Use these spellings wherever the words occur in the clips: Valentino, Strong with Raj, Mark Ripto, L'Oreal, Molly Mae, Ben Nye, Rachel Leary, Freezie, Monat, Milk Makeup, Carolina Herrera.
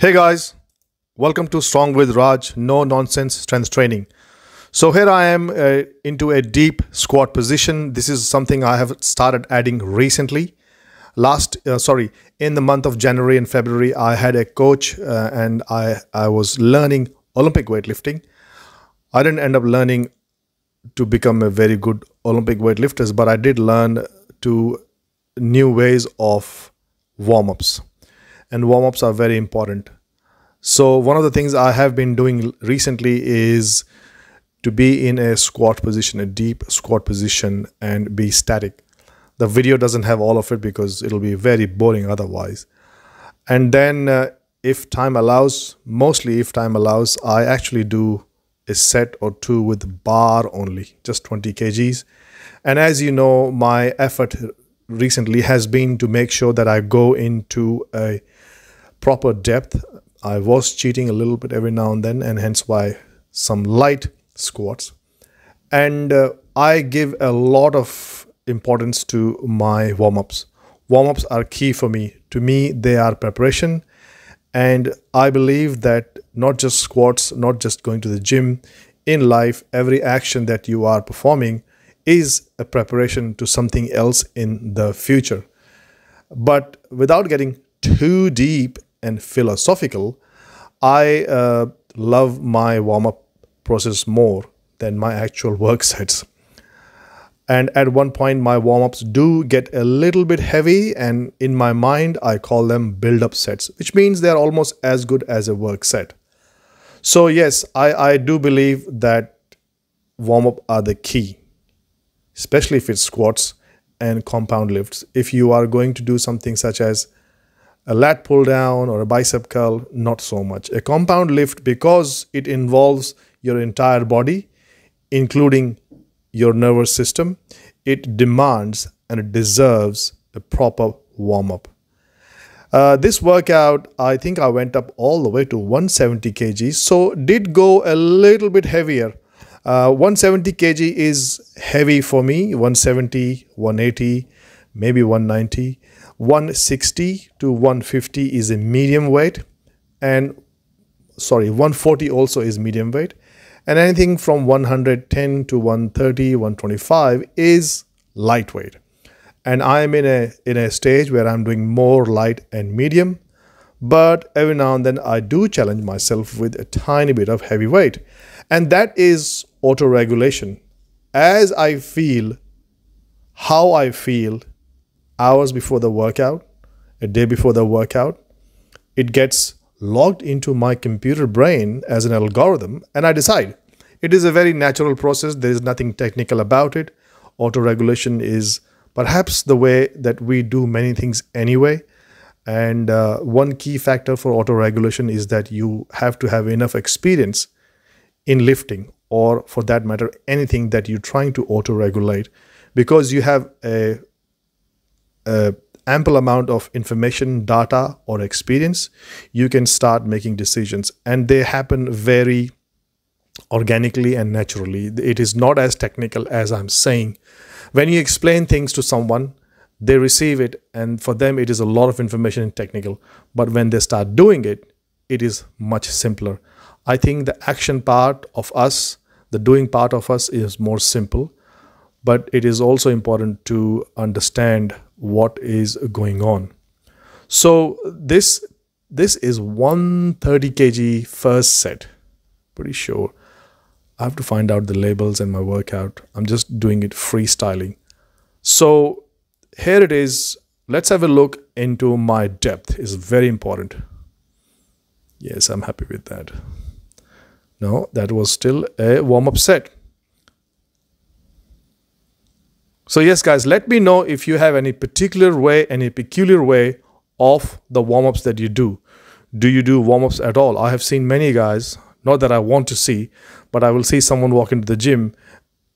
Hey guys, welcome to Strong with Raj, no nonsense strength training. So here I am into a deep squat position. This is something I have started adding recently. In the month of January and February, I had a coach and I was learning Olympic weightlifting. I didn't end up learning to become a very good Olympic weightlifter, but I did learn to new ways of warm-ups. And warm-ups are very important. So one of the things I have been doing recently is to be in a squat position, a deep squat position, and be static. The video doesn't have all of it because it'll be very boring otherwise. And then if time allows, I actually do a set or two with bar only, just 20 kgs. And as you know, my effort recently has been to make sure that I go into a proper depth. I was cheating a little bit every now and then, and hence why some light squats. And I give a lot of importance to my warm-ups. Warm-ups are key for me. To me, they are preparation. And I believe that not just squats, not just going to the gym, in life, every action that you are performing is a preparation to something else in the future. But without getting too deep and philosophical, I love my warm-up process more than my actual work sets. And at one point, my warm-ups do get a little bit heavy, and in my mind, I call them build-up sets, which means they're almost as good as a work set. So yes, I do believe that warm-up are the key, especially if it's squats and compound lifts. If you are going to do something such as a lat pull down or a bicep curl, not so much. A compound lift, because it involves your entire body, including your nervous system, it demands and it deserves a proper warm-up. This workout, I think I went up all the way to 170 kg, so did go a little bit heavier. 170 kg is heavy for me, 170, 180, maybe 190. 160 to 150 is a medium weight, and 140 also is medium weight. And anything from 110 to 130, 125 is lightweight. And I'm in a stage where I'm doing more light and medium, but every now and then I do challenge myself with a tiny bit of heavy weight. And that is auto-regulation. As I feel, how I feel hours before the workout, a day before the workout, it gets logged into my computer brain as an algorithm, and I decide. It is a very natural process. There is nothing technical about it. Auto-regulation is perhaps the way that we do many things anyway. And one key factor for auto-regulation is that you have to have enough experience in lifting, or for that matter, anything that you're trying to auto-regulate, because you have a ample amount of information, data, or experience, you can start making decisions. And they happen very organically and naturally. It is not as technical as I'm saying. When you explain things to someone, they receive it, and for them it is a lot of information and technical. But when they start doing it, it is much simpler. I think the action part of us, the doing part of us, is more simple. But it is also important to understand what is going on. So this is 130 kg first set. Pretty sure. I have to find out the labels in my workout. I'm just doing it freestyling. So here it is. Let's have a look into my depth. It's very important. Yes, I'm happy with that. No, that was still a warm-up set. So yes, guys, let me know if you have any particular way, any peculiar way of the warm-ups that you do. Do you do warm-ups at all? I have seen many guys, not that I want to see, but I will see someone walk into the gym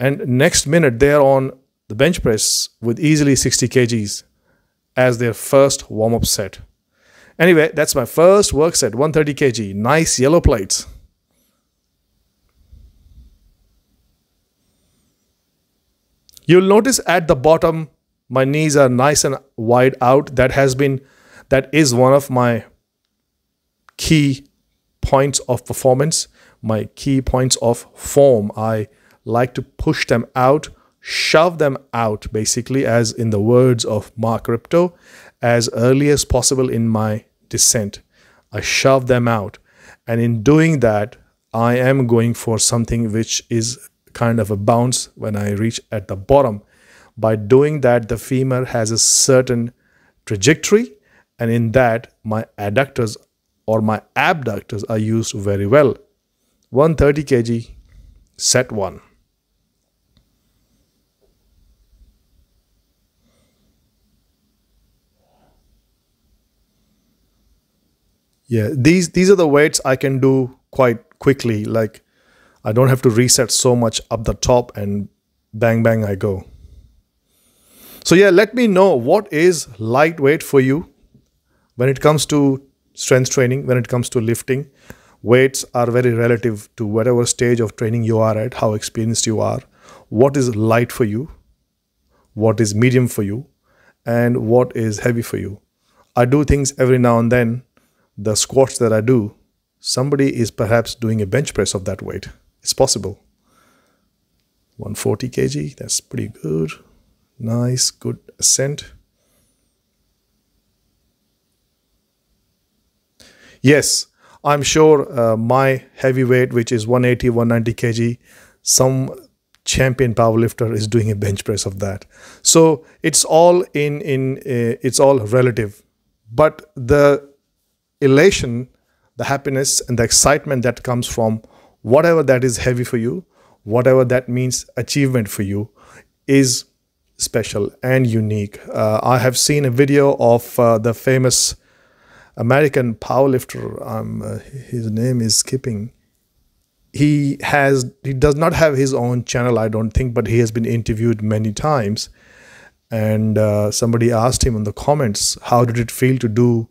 and next minute they are on the bench press with easily 60 kgs as their first warm-up set. Anyway, that's my first work set, 130 kg, nice yellow plates. You'll notice at the bottom, my knees are nice and wide out. That is one of my key points of performance, my key points of form. I like to push them out, shove them out, basically, as in the words of Mark Ripto, as early as possible in my descent. I shove them out. And in doing that, I am going for something which is kind of a bounce when I reach at the bottom. By doing that, the femur has a certain trajectory, and in that, my adductors or my abductors are used very well. 130 kg, set 1. Yeah, these are the weights I can do quite quickly. Like, I don't have to reset so much up the top and bang, bang, I go. So yeah, let me know what is lightweight for you when it comes to strength training, when it comes to lifting. Weights are very relative to whatever stage of training you are at, how experienced you are. What is light for you? What is medium for you? And what is heavy for you? I do things every now and then. The squats that I do, somebody is perhaps doing a bench press of that weight. It's possible. 140 kg, that's pretty good. Nice, good ascent. Yes, I'm sure my heavyweight, which is 180, 190 kg, some champion powerlifter is doing a bench press of that. So it's all it's all relative. But the elation, the happiness and the excitement that comes from whatever that is heavy for you, whatever that means achievement for you, is special and unique. I have seen a video of the famous American powerlifter. His name is skipping. He does not have his own channel, I don't think, but he has been interviewed many times. And somebody asked him in the comments, how did it feel to do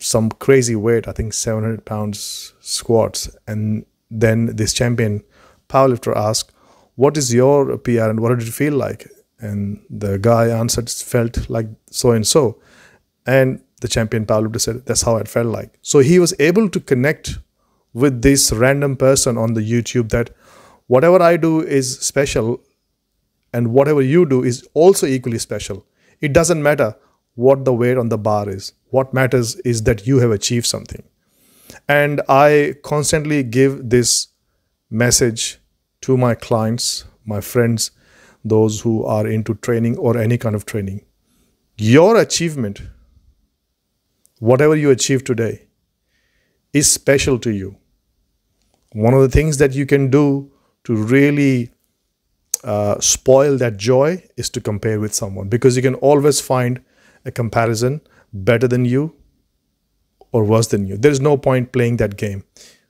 some crazy weight, I think 700 pounds squats. And then this champion powerlifter asked, what is your PR and what did it feel like? And the guy answered, felt like so and so. And the champion powerlifter said, that's how it felt like. So he was able to connect with this random person on the YouTube that whatever I do is special and whatever you do is also equally special. It doesn't matter what the weight on the bar is. What matters is that you have achieved something. And I constantly give this message to my clients, my friends, those who are into training or any kind of training. Your achievement, whatever you achieve today, is special to you. One of the things that you can do to really spoil that joy is to compare with someone, because you can always find a comparison better than you or worse than you. There is no point playing that game.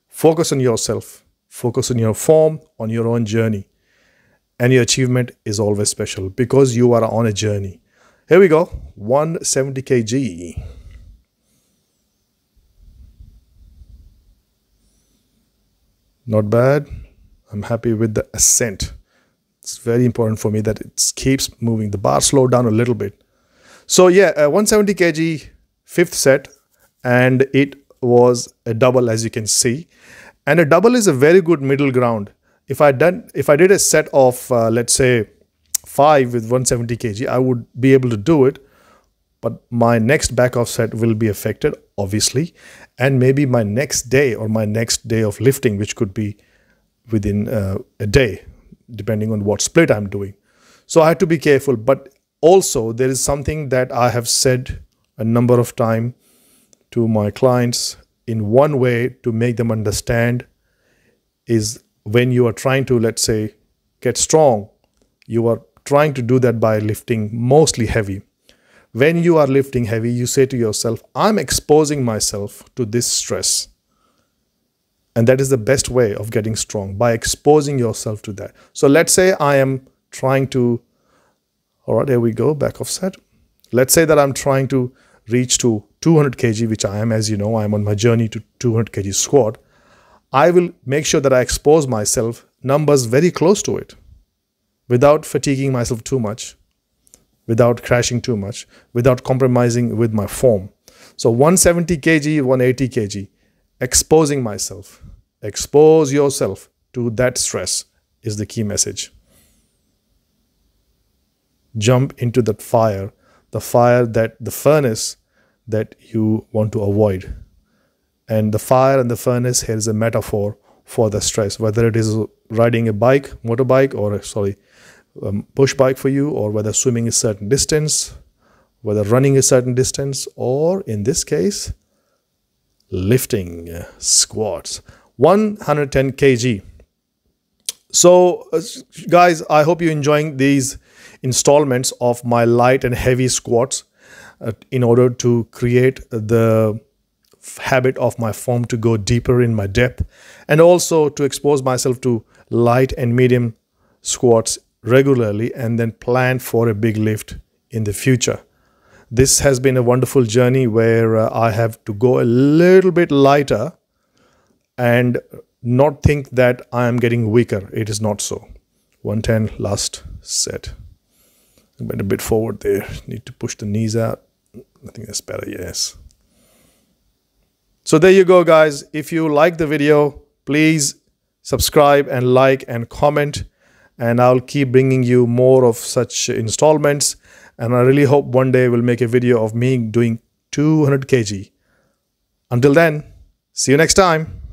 Focus on yourself. Focus on your form, on your own journey. And your achievement is always special because you are on a journey. Here we go. 170 kg. Not bad. I'm happy with the ascent. It's very important for me that it keeps moving. The bar slowed down a little bit. So yeah, 170 kg, 5th set, and it was a double, as you can see. And a double is a very good middle ground. If I did a set of, let's say, 5 with 170 kg, I would be able to do it. But my next back-off set will be affected, obviously. And maybe my next day or my next day of lifting, which could be within a day, depending on what split I'm doing. So I had to be careful. But also, there is something that I have said a number of times to my clients in one way to make them understand is when you are trying to, let's say, get strong, you are trying to do that by lifting mostly heavy. When you are lifting heavy, you say to yourself, I'm exposing myself to this stress. And that is the best way of getting strong, by exposing yourself to that. So let's say I am trying to, all right, here we go, back off set. Let's say that I'm trying to reach to 200 kg, which I am, as you know, I'm on my journey to 200 kg squat. I will make sure that I expose myself numbers very close to it without fatiguing myself too much, without crashing too much, without compromising with my form. So 170 kg, 180 kg. exposing myself. Expose yourself to that stress is the key message. Jump into that fire, the furnace that you want to avoid. And the fire and the furnace here is a metaphor for the stress, whether it is riding a bike, motorbike, or push bike for you, or whether swimming a certain distance, whether running a certain distance, or in this case, lifting squats, 110 kg. So guys, I hope you're enjoying these installments of my light and heavy squats in order to create the habit of my form to go deeper in my depth, and also to expose myself to light and medium squats regularly, and then plan for a big lift in the future. This has been a wonderful journey where I have to go a little bit lighter and not think that I am getting weaker. It is not so. 110 last set. I went a bit forward there. Need to push the knees out. I think that's better, yes. So there you go, guys. If you like the video, please subscribe and like and comment. And I'll keep bringing you more of such installments. And I really hope one day we'll make a video of me doing 200 kg. Until then, see you next time.